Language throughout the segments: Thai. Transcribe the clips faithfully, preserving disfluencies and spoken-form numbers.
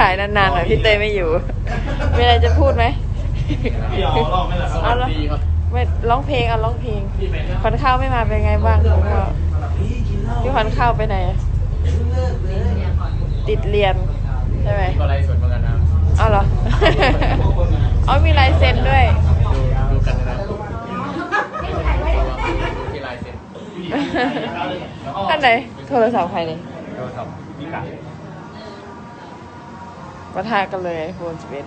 ขายนานๆหน่อยพี่เต้ไม่อยู่มีอะไรจะพูดไหมพี่อ๋อร้องไม่หรอครับดีครับไม่ร้องเพลงเอาร้องเพลงขอนข้าวไม่มาเป็นไงบ้างผมก็พี่ขอนข้าวไปไหนติดเรียนใช่ไหมก็ไลฟ์สดเหมือนกันนะเอาเหรออ๋อมีลายเซ็นด้วยดูกันนะมีลายเซ็นกันไหนโทรศัพท์ใครนี่โทรศัพท์พี่กาปะทะกันเลยโฟนสเปซ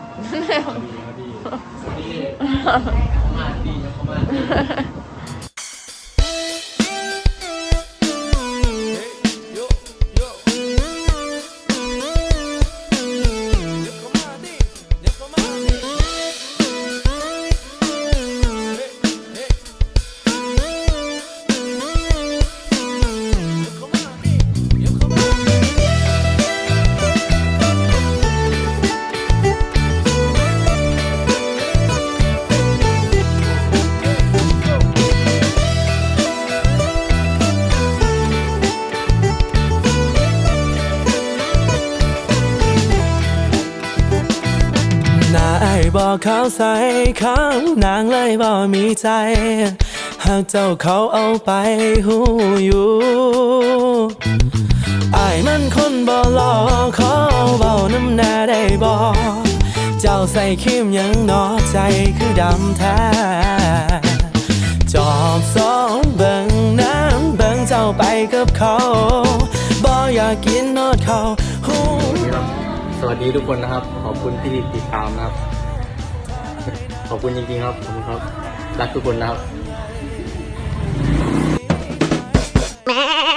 บอกเขาใส่เขานางเลยบ่มีใจหากเจ้าเขาเอาไปหูอยู่อายมันคนบ่หลอกขอเบาน้ำหน้าได้บ่เจ้าใส่คิมยังนอใจคือดำแท้จอบสองเบิ่งน้ำเบิ่งเจ้าไปกับเขาบ่อยากกินนอดเขาหูสวัสดีทุกคนนะครับขอบคุณที่ติดตามนะครับขอบคุณจริงๆครับขอบคุณครับรักทุกคนนะครับ